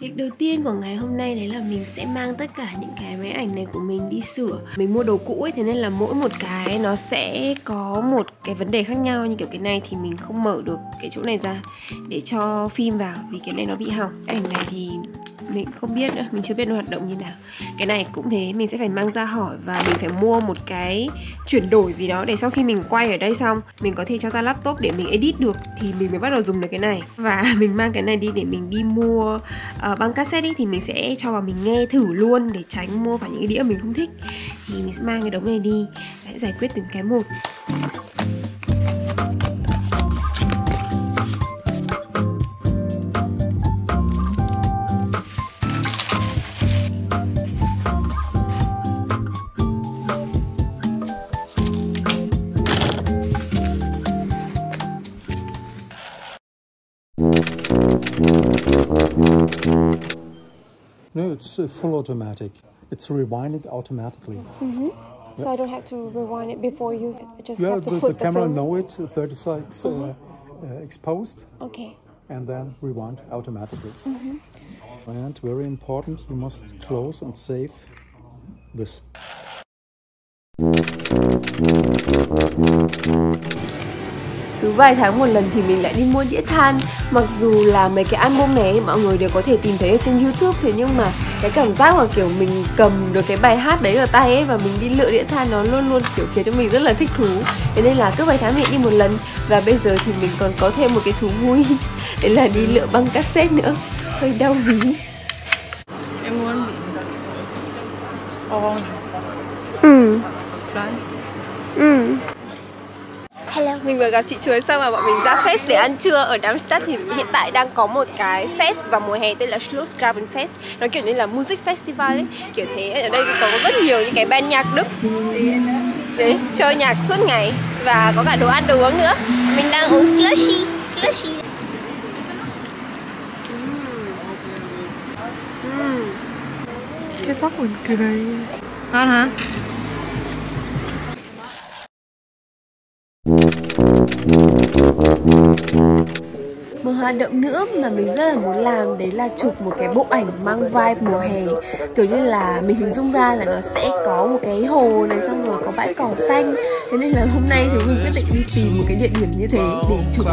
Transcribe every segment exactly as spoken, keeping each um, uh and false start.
Việc đầu tiên của ngày hôm nay đấy là mình sẽ mang tất cả những cái máy ảnh này của mình đi sửa. Mình mua đồ cũ ấy, thế nên là mỗi một cái nó sẽ có một cái vấn đề khác nhau. Như kiểu cái này thì mình không mở được cái chỗ này ra để cho phim vào vì cái này nó bị hỏng. Cái ảnh này thì mình không biết nữa, mình chưa biết nó hoạt động như nào. Cái này cũng thế, mình sẽ phải mang ra hỏi và mình phải mua một cái chuyển đổi gì đó để sau khi mình quay ở đây xong, mình có thể cho ra laptop để mình edit được thì mình mới bắt đầu dùng được cái này. Và mình mang cái này đi để mình đi mua uh, băng cassette ý, thì mình sẽ cho vào mình nghe thử luôn để tránh mua phải những cái đĩa mình không thích. Thì mình sẽ mang cái đống này đi, hãy giải quyết từng cái một. No, it's full automatic. It's rewinding automatically. Mm-hmm. Yeah. So I don't have to rewind it before you use it. I just yeah, have to the, put the, the camera film. Know it. thirty seconds mm-hmm. uh, uh, exposed. Okay. And then rewind automatically. Mm-hmm. And very important, you must close and save this. Cứ vài tháng một lần thì mình lại đi mua đĩa than. Mặc dù là mấy cái album này mọi người đều có thể tìm thấy ở trên YouTube, thế nhưng mà cái cảm giác mà kiểu mình cầm được cái bài hát đấy ở tay ấy và mình đi lựa đĩa than nó luôn luôn kiểu khiến cho mình rất là thích thú. Thế nên là cứ vài tháng mình đi một lần. Và bây giờ thì mình còn có thêm một cái thú vui, đấy là đi lựa băng cassette nữa. Hơi đau ví. Em muốn bị oh. Ừ. Đấy. Ừ. Hello. Mình vừa gặp chị Chuối xong và bọn mình ra fest để ăn trưa ở Darmstadt. Thì hiện tại đang có một cái fest vào mùa hè tên là Schlossgrabenfest. Nó kiểu như là music festival ấy, kiểu thế. Ở đây có rất nhiều những cái band nhạc Đức đấy, chơi nhạc suốt ngày. Và có cả đồ ăn đồ uống nữa. Mình đang uống slushy, slushy. Mm. Cái tóc buồn cười. Ngon hả? Một hoạt động nữa mà mình rất là muốn làm đấy là chụp một cái bộ ảnh mang vibe mùa hè. Kiểu như là mình hình dung ra là nó sẽ có một cái hồ này, xong rồi có bãi cỏ xanh. Thế nên là hôm nay thì mình quyết định đi tìm một cái địa điểm như thế để chụp một bộ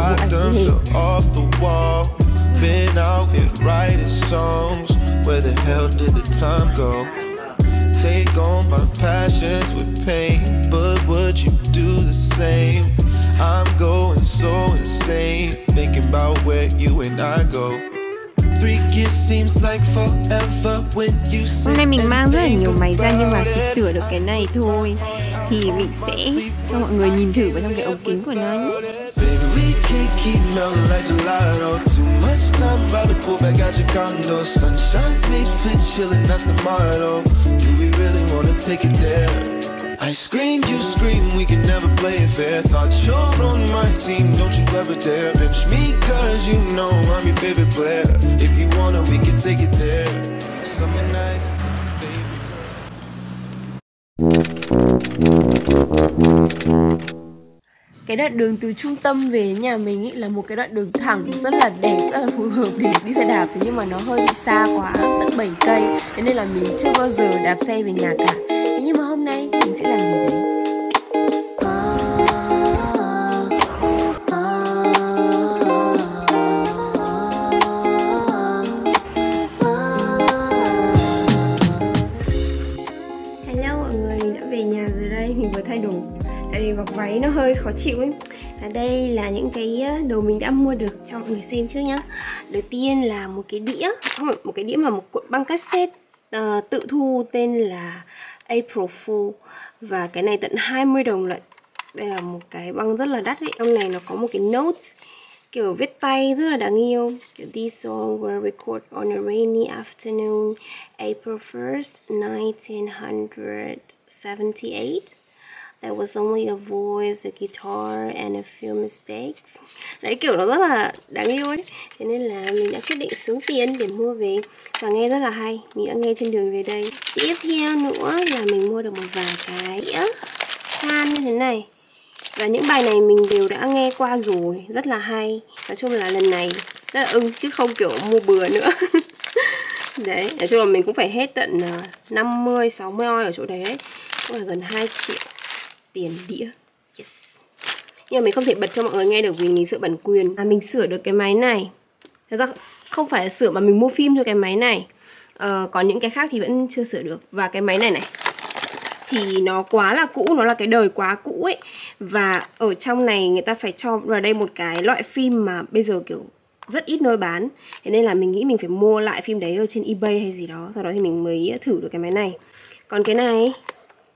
ảnh như thế. Take on my passions with pain, but would you do the same? I'm going so insane, thinking about where you and I go. Three years seems like forever when you say. Hôm nay mình mang rất là nhiều máy ra nhưng mà chỉ sửa được cái này thôi. Thì mình sẽ cho mọi người nhìn thử vào trong cái ống kính của nó nhé. Cái đoạn đường từ trung tâm về nhà mình ý là một cái đoạn đường thẳng rất là đẹp, rất là phù hợp để đi xe đạp. Thế nhưng mà nó hơi bị xa quá, tận bảy cây. Thế nên là mình chưa bao giờ đạp xe về nhà cả. Thế nhưng mà hôm nay mình sẽ làm như thế. Hello mọi người, mình đã về nhà rồi đây. Mình vừa thay đổi, tại vì mặc váy nó hơi khó chịu ấy. Và đây là những cái đồ mình đã mua được, cho mọi người xem trước nhá. Đầu tiên là một cái đĩa, không phải một cái đĩa mà một cuộn băng cassette uh, tự thu tên là April Fool. Và cái này tận hai mươi đồng lận. Đây là một cái băng rất là đắt ấy. Trong này nó có một cái notes kiểu viết tay rất là đáng yêu. Kiểu this song were recorded on a rainy afternoon April first, nineteen seventy-eight. There was only a voice, a guitar and a few mistakes. Đấy, kiểu nó rất là đáng yêu ấy. Thế nên là mình đã quyết định xuống tiền để mua về. Và nghe rất là hay, mình đã nghe trên đường về đây. Tiếp theo nữa là mình mua được một vài cái đĩa than như thế này. Và những bài này mình đều đã nghe qua rồi, rất là hay. Nói chung là lần này rất là ưng, chứ không kiểu mua bừa nữa. Đấy, nói chung là mình cũng phải hết tận năm mươi sáu mươi oi ở chỗ đấy đấy. Cũng là gần hai triệu tiền đĩa. Yes. Nhưng mà mình không thể bật cho mọi người nghe được vì mình sợ bản quyền. À, mình sửa được cái máy này. Thật ra không phải là sửa mà mình mua phim cho cái máy này. Ờ, còn những cái khác thì vẫn chưa sửa được. Và cái máy này này thì nó quá là cũ, nó là cái đời quá cũ ấy. Và ở trong này người ta phải cho vào đây một cái loại phim mà bây giờ kiểu rất ít nơi bán. Thế nên là mình nghĩ mình phải mua lại phim đấy ở trên eBay hay gì đó. Sau đó thì mình mới thử được cái máy này. Còn cái này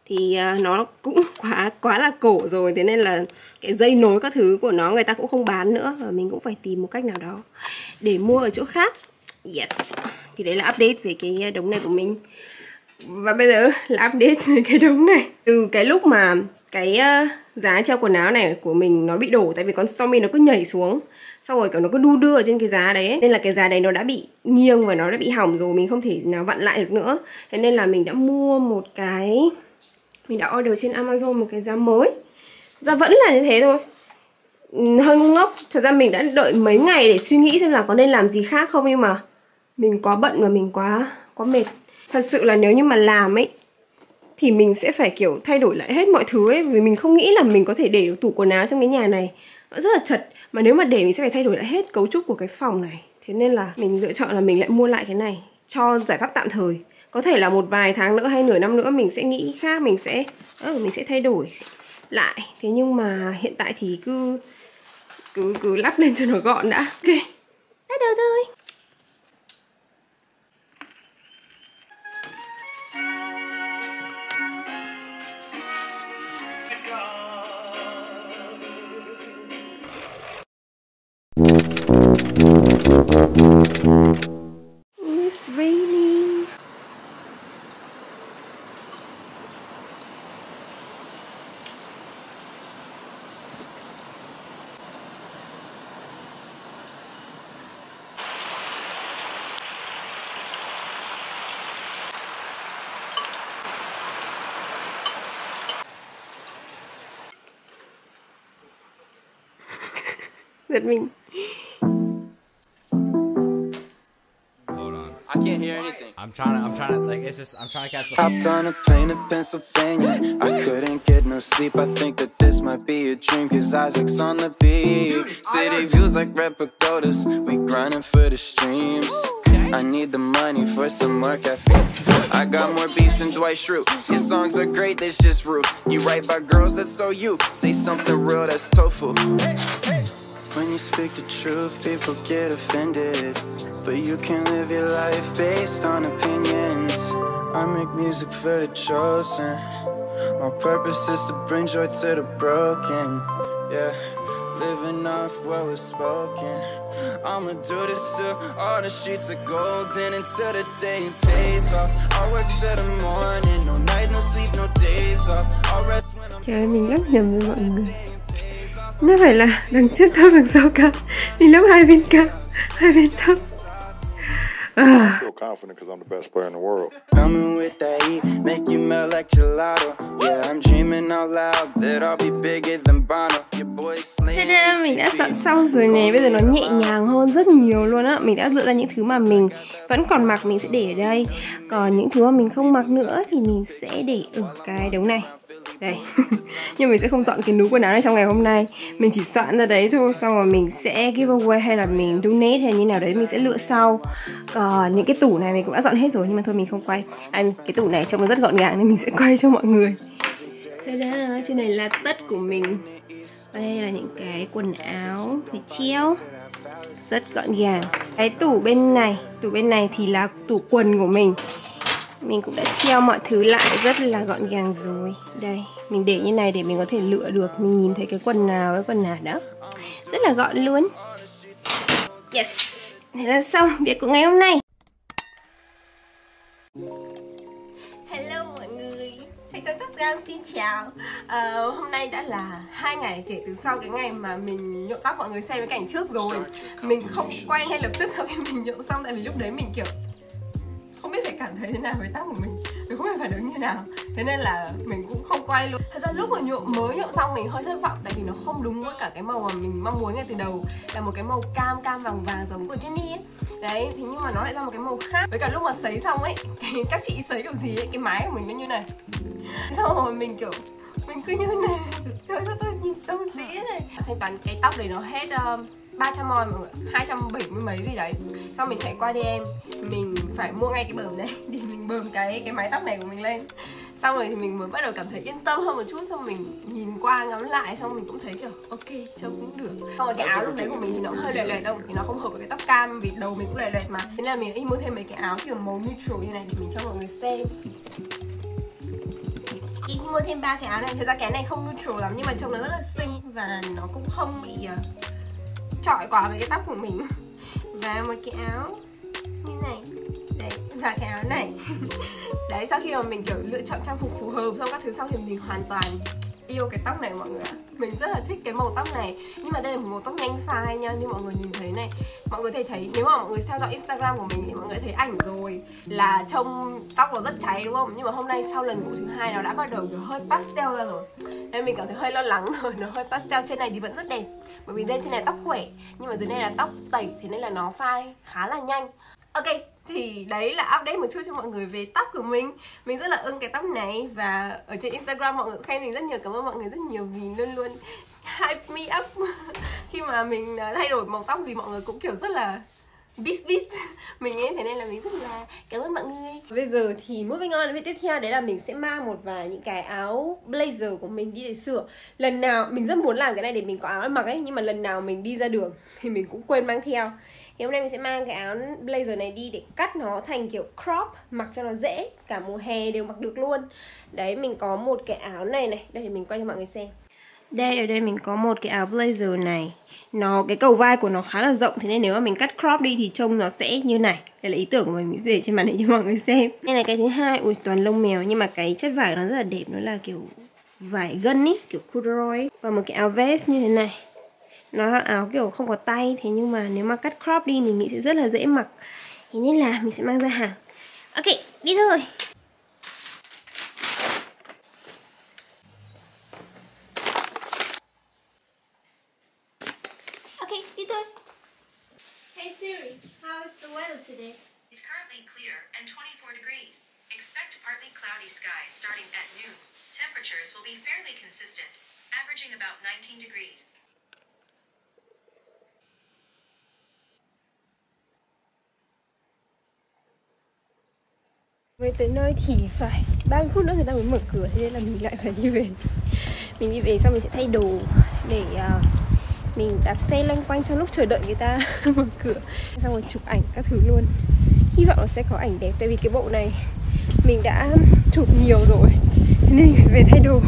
thì nó cũng quá quá là cổ rồi. Thế nên là cái dây nối các thứ của nó người ta cũng không bán nữa. Và mình cũng phải tìm một cách nào đó để mua ở chỗ khác. Yes. Thì đấy là update về cái đống này của mình. Và bây giờ là update về cái đống này. Từ cái lúc mà cái giá treo quần áo này của mình nó bị đổ. Tại vì con Stormy nó cứ nhảy xuống, sau rồi kiểu nó cứ đu đưa ở trên cái giá đấy. Nên là cái giá đấy nó đã bị nghiêng và nó đã bị hỏng rồi. Mình không thể nào vặn lại được nữa. Thế nên là mình đã mua một cái, mình đã order trên Amazon một cái giá mới. Giá vẫn là như thế thôi. Hơi ngu ngốc. Thật ra mình đã đợi mấy ngày để suy nghĩ xem là có nên làm gì khác không. Nhưng mà mình quá bận và mình quá quá mệt. Thật sự là nếu như mà làm ấy thì mình sẽ phải kiểu thay đổi lại hết mọi thứ ấy. Vì mình không nghĩ là mình có thể để được tủ quần áo trong cái nhà này. Nó rất là chật. Mà nếu mà để mình sẽ phải thay đổi lại hết cấu trúc của cái phòng này. Thế nên là mình lựa chọn là mình lại mua lại cái này cho giải pháp tạm thời. Có thể là một vài tháng nữa hay nửa năm nữa mình sẽ nghĩ khác, mình sẽ ừ, mình sẽ thay đổi lại. Thế nhưng mà hiện tại thì cứ cứ cứ lắp lên cho nó gọn đã. Ok, bắt đầu thôi. It's raining. Giật mình. I'm trying to, I'm trying to, like, it's just, I'm trying to catch the... Hopped on a plane to Pennsylvania, I couldn't get no sleep, I think that this might be a dream, cause Isaac's on the beach, city views like red pagodas, we grinding for the streams, I need the money for some more caffeine, I got more beats than Dwight Schrute, his songs are great, that's just rude, you write by girls, that's so you, say something real, that's tofu. When you speak the truth, people get offended. But you can live your life based on opinions. I make music for the chosen. My purpose is to bring joy to the broken. Yeah, living off what was spoken. I'ma do this till all the streets are golden. Until the day it pays off. I work till the morning. No night, no sleep, no days off. I'll rest when I'm... Trời ơi, mình rất nhầm với mọi người. Nó phải là đằng trước thấp đằng sau cao. Mình lắp hai bên cao, hai bên thấp. I feel confident because I'm the best player in the world. Coming with that heat, make you melt like gelato. Yeah, I'm dreaming out loud that I'll be bigger than Bono. Your boy slay. Thế nên mình đã dọn xong rồi này, bây giờ nó nhẹ nhàng hơn rất nhiều luôn á. Mình đã lựa ra những thứ mà mình vẫn còn mặc mình sẽ để ở đây. Còn những thứ mà mình không mặc nữa thì mình sẽ để ở cái đống này. Đây. Nhưng mình sẽ không dọn cái núi quần áo này trong ngày hôm nay. Mình chỉ soạn ra đấy thôi. Xong rồi mình sẽ giveaway hay là mình donate hay như nào đấy mình sẽ lựa sau. Còn những cái tủ này mình cũng đã dọn hết rồi. Nhưng mà thôi mình không quay. À, cái tủ này trông nó rất gọn gàng nên mình sẽ quay cho mọi người. Thế đó, trên này là tất của mình. Đây là những cái quần áo phải treo. Rất gọn gàng. Cái tủ bên này, tủ bên này thì là tủ quần của mình. Mình cũng đã treo mọi thứ lại rất là gọn gàng rồi. Đây, mình để như này để mình có thể lựa được. Mình nhìn thấy cái quần nào với quần nào đó. Rất là gọn luôn. Yes, thế là xong việc của ngày hôm nay. Hello mọi người, Thạch Trang My hai mươi xin chào. à, Hôm nay đã là hai ngày kể từ sau cái ngày mà mình nhuộm tóc. Mọi người xem cái cảnh trước rồi. Mình không quay ngay lập tức sau khi mình nhuộm xong. Tại vì lúc đấy mình kiểu không biết phải cảm thấy thế nào với tóc của mình, mình không biết phản ứng như nào. Thế nên là mình cũng không quay luôn. Thật ra lúc mà nhuộm mới nhuộm xong mình hơi thất vọng, tại vì nó không đúng với cả cái màu mà mình mong muốn ngay từ đầu, là một cái màu cam cam vàng vàng giống của Jenny ấy. Đấy, thế nhưng mà nó lại ra một cái màu khác. Với cả lúc mà sấy xong ấy, các chị sấy kiểu gì ấy, cái mái của mình nó như này. Xong rồi mình kiểu mình cứ như này, trời ơi tôi nhìn xấu xí này. Thanh toán cái tóc đấy nó hết uh, ba trăm mòn mọi người, hai trăm bảy mươi mấy gì đấy. Xong mình chạy qua đi em, mình phải mua ngay cái bờm này để mình bờm cái cái mái tóc này của mình lên. Xong rồi thì mình mới bắt đầu cảm thấy yên tâm hơn một chút. Xong mình nhìn qua ngắm lại, xong mình cũng thấy kiểu ok, trông cũng được. Xong rồi cái áo lúc đấy của mình thì nó hơi lòe lòe đâu, thì nó không hợp với cái tóc cam, vì đầu mình cũng lòe lòe mà. Thế nên là mình đi mua thêm mấy cái áo kiểu màu neutral như này để mình cho mọi người xem. Ý mua thêm ba cái áo này. Thật ra cái này không neutral lắm nhưng mà trông nó rất là xinh, và nó cũng không bị trọi quá với cái tóc của mình. Và một cái áo như này. Đấy, và cái áo này. Đấy, sau khi mà mình kiểu lựa chọn trang phục phù hợp xong các thứ sau thì mình hoàn toàn yêu cái tóc này mọi người ạ. Mình rất là thích cái màu tóc này. Nhưng mà đây là một màu tóc nhanh phai nha, như mọi người nhìn thấy này. Mọi người thấy thấy, nếu mà mọi người theo dõi Instagram của mình thì mọi người thấy ảnh rồi, là trông tóc nó rất cháy đúng không? Nhưng mà hôm nay sau lần ngủ thứ hai nó đã bắt đầu kiểu hơi pastel ra rồi. Nên mình cảm thấy hơi lo lắng rồi, nó hơi pastel. Trên này thì vẫn rất đẹp, bởi vì đây trên này tóc khỏe, nhưng mà dưới này là tóc tẩy, thế nên là nó phai khá là nhanh. Ok, thì đấy là update một chút cho mọi người về tóc của mình. Mình rất là ưng cái tóc này, và ở trên Instagram mọi người cũng khen mình rất nhiều. Cảm ơn mọi người rất nhiều vì luôn luôn hype me up. Khi mà mình thay đổi màu tóc gì mọi người cũng kiểu rất là beast beast mình ấy, thế nên là mình rất là cảm ơn mọi người. Bây giờ thì moving on với tiếp theo, đấy là mình sẽ mang một vài những cái áo blazer của mình đi để sửa. Lần nào mình rất muốn làm cái này để mình có áo mặc ấy, nhưng mà lần nào mình đi ra đường thì mình cũng quên mang theo. Thì hôm nay mình sẽ mang cái áo blazer này đi để cắt nó thành kiểu crop, mặc cho nó dễ, cả mùa hè đều mặc được luôn. Đấy, mình có một cái áo này này, đây mình quay cho mọi người xem. Đây, ở đây mình có một cái áo blazer này. Nó, cái cầu vai của nó khá là rộng, thế nên nếu mà mình cắt crop đi thì trông nó sẽ như này. Đây là ý tưởng của mình, mình để trên màn hình cho mọi người xem. Đây là cái thứ hai, ui toàn lông mèo, nhưng mà cái chất vải nó rất là đẹp, nó là kiểu vải gân ý, kiểu corduroy ý. Và một cái áo vest như thế này. Nó là áo kiểu không có tay, thế nhưng mà nếu mà cắt crop đi thì mình sẽ rất là dễ mặc. Thế nên là mình sẽ mang ra hàng. Ok, đi thôi. Hey Siri, how is the weather today? It's currently clear and twenty-four degrees. Expect partly cloudy skies starting at noon. Temperatures will be fairly consistent, averaging about nineteen degrees. Mới tới nơi thì phải ba mươi phút nữa người ta mới mở cửa, thế nên là mình lại phải đi về. Mình đi về xong mình sẽ thay đồ để uh, mình đạp xe loanh quanh trong lúc chờ đợi người ta mở cửa, xong rồi chụp ảnh các thứ luôn. Hy vọng nó sẽ có ảnh đẹp, tại vì cái bộ này mình đã chụp nhiều rồi, thế nên mình về thay đồ.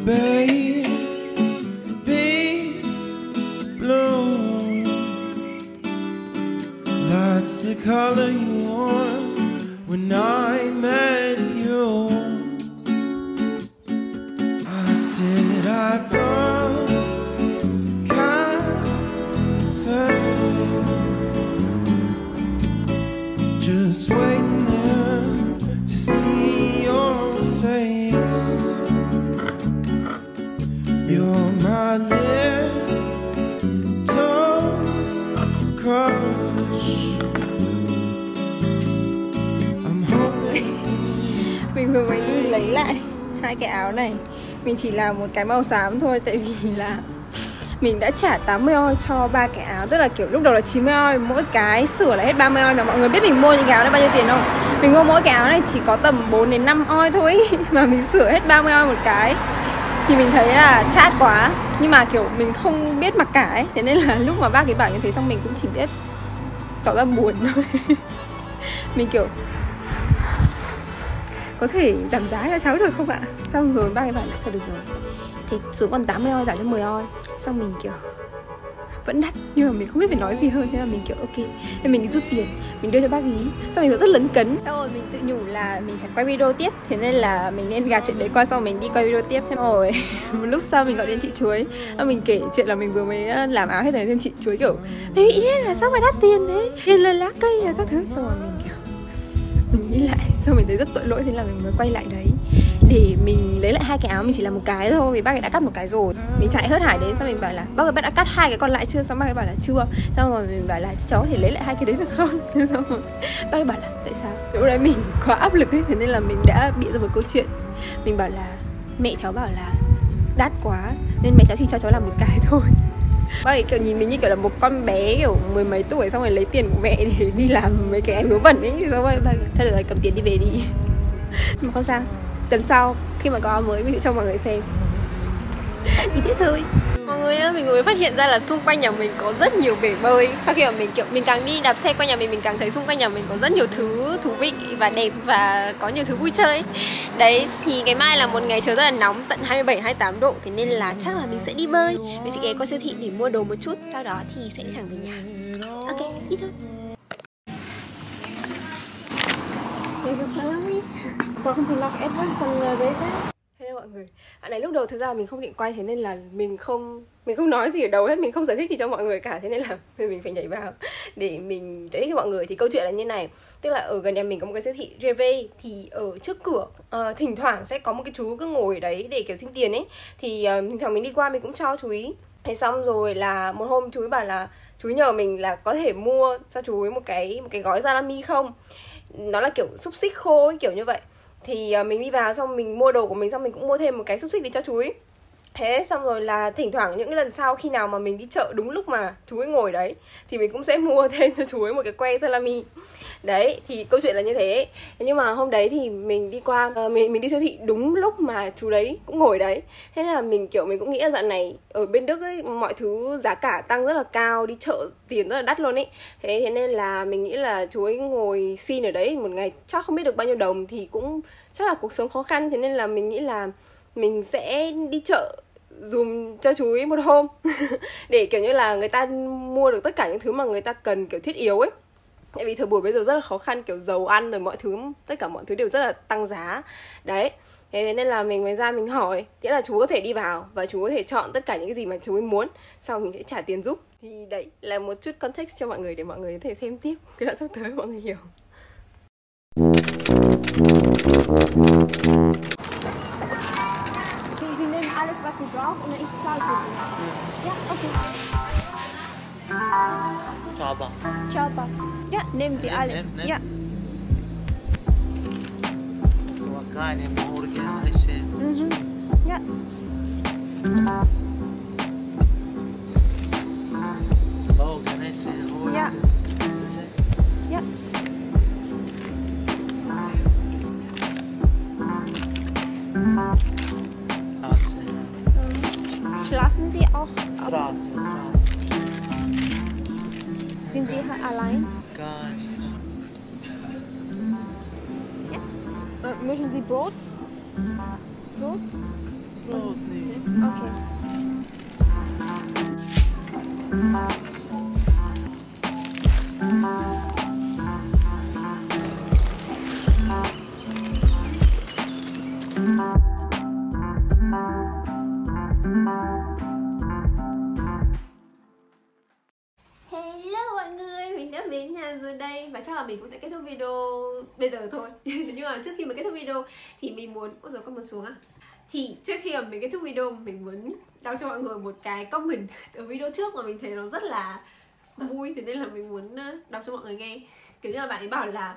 Baby blue, that's the color you wore when I met you. I said I thought cafe, just waiting there to see your face. You're my little crush. I'm hoping. Mình vừa mới đi lấy lại hai cái áo này. Mình chỉ làm một cái màu xám thôi, tại vì là mình đã trả tám mươi oi cho ba cái áo, tức là kiểu lúc đầu là chín mươi oi, mỗi cái sửa là hết ba mươi oi. Mà mọi người biết mình mua những cái áo này bao nhiêu tiền không? Mình mua mỗi cái áo này chỉ có tầm bốn đến năm oi thôi, mà mình sửa hết ba mươi oi một cái. Thì mình thấy là chát quá, nhưng mà kiểu mình không biết mặc cả ấy, thế nên là lúc mà bác ấy bảo như thế xong mình cũng chỉ biết tỏ ra buồn thôi. Mình kiểu có thể giảm giá cho cháu được không ạ? Xong rồi bay vào sao được rồi. Thì xuống còn tám mươi oi giảm cho mười oi. Xong mình kiểu vẫn đắt nhưng mà mình không biết phải nói gì hơn, thế là mình kiểu ok, thế mình đi rút tiền, mình đưa cho bác ý. Xong mình vẫn rất lấn cấn. Xong rồi mình tự nhủ là mình phải quay video tiếp, thế nên là mình nên gạt chuyện đấy qua, xong mình đi quay video tiếp. Thế rồi một lúc sau mình gọi đến chị Chuối, mình kể chuyện là mình vừa mới làm áo hết rồi, thêm chị Chuối kiểu mày bị điên là sao mà đắt tiền thế, tiền là lá cây là các thứ. Xong rồi mình kiểu mình nghĩ lại, xong mình thấy rất tội lỗi, thế là mình mới quay lại đấy để mình lấy lại hai cái áo. Mình chỉ làm một cái thôi vì bác ấy đã cắt một cái rồi. Mình chạy hớt hải đến, xong mình bảo là bác ơi bác đã cắt hai cái còn lại chưa, xong bác ấy bảo là chưa. Xong rồi mình bảo là cháu có thể lấy lại hai cái đấy được không? Xong rồi bác ấy bảo là tại sao? Lúc đấy mình quá áp lực ấy, thế nên là mình đã bịa ra một câu chuyện. Mình bảo là mẹ cháu bảo là đắt quá nên mẹ cháu chỉ cho cháu làm một cái thôi. Bác ấy kiểu nhìn mình như kiểu là một con bé kiểu mười mấy tuổi, xong rồi lấy tiền của mẹ để đi làm mấy cái em vớ vẩn ấy. Xong rồi bác thôi được rồi, cầm tiền đi về đi. Mà không sao, tuần sau khi mà có áo mới mình sẽ cho mọi người xem. Như thế thôi. Mọi người ơi, mình mới phát hiện ra là xung quanh nhà mình có rất nhiều bể bơi. Sau khi mà mình kiểu mình càng đi đạp xe quanh nhà mình, mình càng thấy xung quanh nhà mình có rất nhiều thứ thú vị và đẹp và có nhiều thứ vui chơi. Đấy, thì ngày mai là một ngày trời rất là nóng, tận hai mươi bảy hai mươi tám độ, thế nên là chắc là mình sẽ đi bơi. Mình sẽ ghé qua siêu thị để mua đồ một chút, sau đó thì sẽ đi thẳng về nhà. Ok, đi thôi. Hello mọi người. Bạn này lúc đầu thực ra mình không định quay, thế nên là mình không mình không nói gì ở đầu hết, mình không giải thích gì cho mọi người cả, thế nên là mình phải nhảy vào để mình giải thích cho mọi người. Thì câu chuyện là như này, tức là ở gần nhà mình có một cái siêu thị Reve, thì ở trước cửa uh, thỉnh thoảng sẽ có một cái chú cứ ngồi ở đấy để kiểu xin tiền ấy. Thì uh, thỉnh thoảng mình đi qua mình cũng cho chú ý. Thế xong rồi là một hôm chú ấy bảo là chú ấy nhờ mình là có thể mua cho chú ấy một cái một cái gói salami không? Nó là kiểu xúc xích khô ấy, kiểu như vậy. Thì mình đi vào xong mình mua đồ của mình, xong mình cũng mua thêm một cái xúc xích đi cho chú ấy. Thế xong rồi là thỉnh thoảng những cái lần sau khi nào mà mình đi chợ đúng lúc mà chú ấy ngồi đấy thì mình cũng sẽ mua thêm cho chú ấy một cái que salami. Đấy, thì câu chuyện là như thế. Nhưng mà hôm đấy thì mình đi qua, mình mình đi siêu thị đúng lúc mà chú đấy cũng ngồi đấy. Thế là mình kiểu mình cũng nghĩ là dạo này ở bên Đức ấy mọi thứ giá cả tăng rất là cao, đi chợ tiền rất là đắt luôn ấy. Thế thế nên là mình nghĩ là chú ấy ngồi xin ở đấy một ngày chắc không biết được bao nhiêu đồng, thì cũng chắc là cuộc sống khó khăn, thế nên là mình nghĩ là mình sẽ đi chợ dùm cho chú ý một hôm để kiểu như là người ta mua được tất cả những thứ mà người ta cần kiểu thiết yếu ấy. Tại vì thời buổi bây giờ rất là khó khăn, kiểu dầu ăn rồi mọi thứ, tất cả mọi thứ đều rất là tăng giá. Đấy, thế nên là mình mới ra mình hỏi, nghĩa là chú có thể đi vào và chú có thể chọn tất cả những cái gì mà chú ấy muốn, sau mình sẽ trả tiền giúp. Thì đấy là một chút context cho mọi người để mọi người có thể xem tiếp cái đoạn sắp tới mọi người hiểu. Alles, was sie braucht, und ich zahle für sie. Ja, okay. Chaba. Chaba. Ja, nehmen Sie alles. Nehm, nehm. Ja. Mhm. Ja. Ja. Ja. Schlafen Sie auch? Straße, Straße. Sind Sie allein? Gar nicht. Ja. Möchten Sie Brot? Brot? Brot nicht. Okay. Mình cũng sẽ kết thúc video bây giờ thôi. Nhưng mà trước khi mà kết thúc video thì mình muốn... Ôi giời, con muốn xuống à? Thì trước khi mà mình kết thúc video mình muốn đọc cho mọi người một cái comment từ video trước mà mình thấy nó rất là vui, thế nên là mình muốn đọc cho mọi người nghe. Kiểu như là bạn ấy bảo là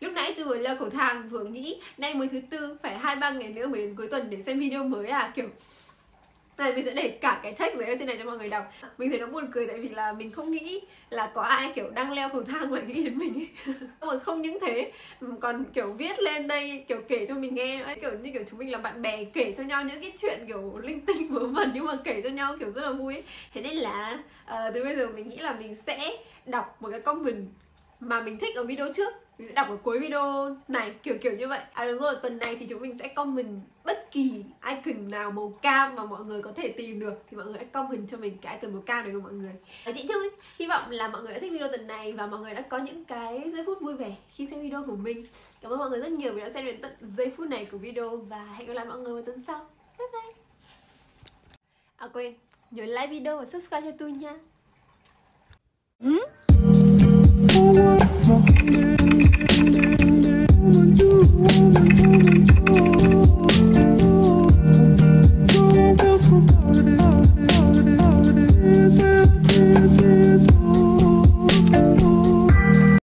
lúc nãy tôi vừa leo cầu thang vừa nghĩ nay mới thứ tư, phải hai ba ngày nữa mới đến cuối tuần để xem video mới à, kiểu. Này, mình sẽ để cả cái text giấy ở trên này cho mọi người đọc. Mình thấy nó buồn cười tại vì là mình không nghĩ là có ai kiểu đang leo cầu thang mà nghĩ đến mình ấy. Mà không những thế, còn kiểu viết lên đây, kiểu kể cho mình nghe ấy. Kiểu như kiểu chúng mình là bạn bè, kể cho nhau những cái chuyện kiểu linh tinh vớ vẩn nhưng mà kể cho nhau kiểu rất là vui ấy. Thế nên là uh, từ bây giờ mình nghĩ là mình sẽ đọc một cái comment mà mình thích ở video trước, mình sẽ đọc ở cuối video này, kiểu kiểu như vậy. À đúng rồi, tuần này thì chúng mình sẽ comment bất kỳ icon nào màu cam mà mọi người có thể tìm được thì mọi người hãy comment cho mình cái icon màu cam này của mọi người. Và chị Trương, hy vọng là mọi người đã thích video tuần này và mọi người đã có những cái giây phút vui vẻ khi xem video của mình. Cảm ơn mọi người rất nhiều vì đã xem đến tận giây phút này của video và hẹn gặp lại mọi người vào tuần sau. Bye bye. À quên, nhớ like video và subscribe cho tôi nha. Ừ?